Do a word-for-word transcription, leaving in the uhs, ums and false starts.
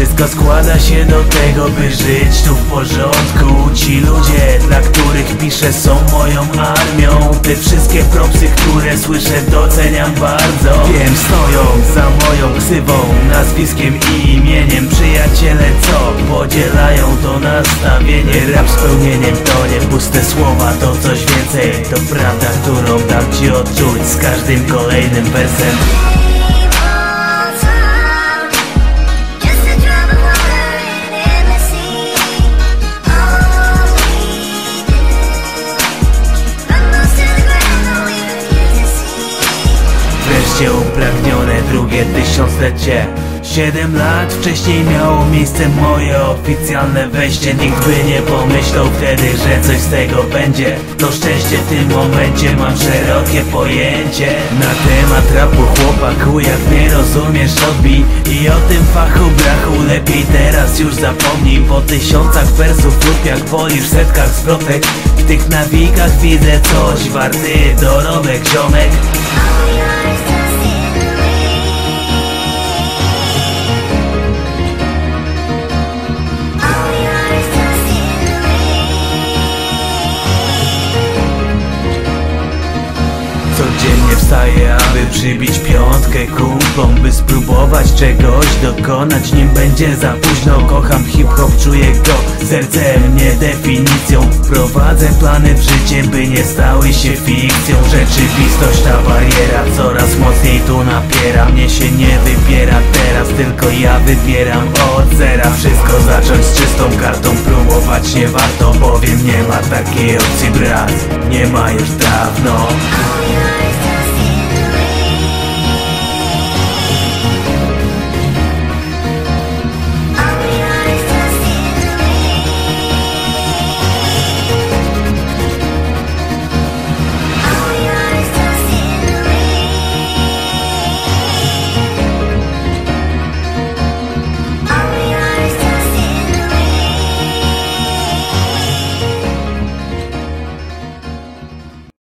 Wszystko składa się do tego, by żyć tu w porządku. Ci ludzie, dla których piszę, są moją armią. Te wszystkie propsy, które słyszę, doceniam bardzo. Wiem, stoją za moją ksywą, nazwiskiem i imieniem. Przyjaciele, co podzielają to nastawienie. Rap spełnieniem to nie puste słowa, to coś więcej. To prawda, którą dam ci odczuć z każdym kolejnym wersem. Wreszcie upragnione drugie tysiąclecie. Siedem lat wcześniej miało miejsce moje oficjalne wejście. Nikt by nie pomyślał wtedy, że coś z tego będzie. To szczęście w tym momencie mam szerokie pojęcie na temat rapu, chłopaku, jak nie rozumiesz, odbij. I o tym fachu brachu lepiej teraz już zapomnij. Po tysiącach wersów lub jak wolisz setkach zwrotek, w tych nawikach widzę coś warty dorobek, ziomek. Codziennie wstaję, aby przybić piątkę kumplom, by spróbować czegoś dokonać, nim będzie za późno. Kocham hip-hop, czuję go sercem, nie definicją. Prowadzę plany w życie, by nie stały się fikcją. Rzeczywistość ta bariera, coraz mocniej tu napiera. Mnie się nie wybiera teraz, tylko ja wybieram od zera. Wszystko zacząć z czystą kartą, próbować nie warto, bowiem nie ma takiej opcji, brat. Nie ma już dawno.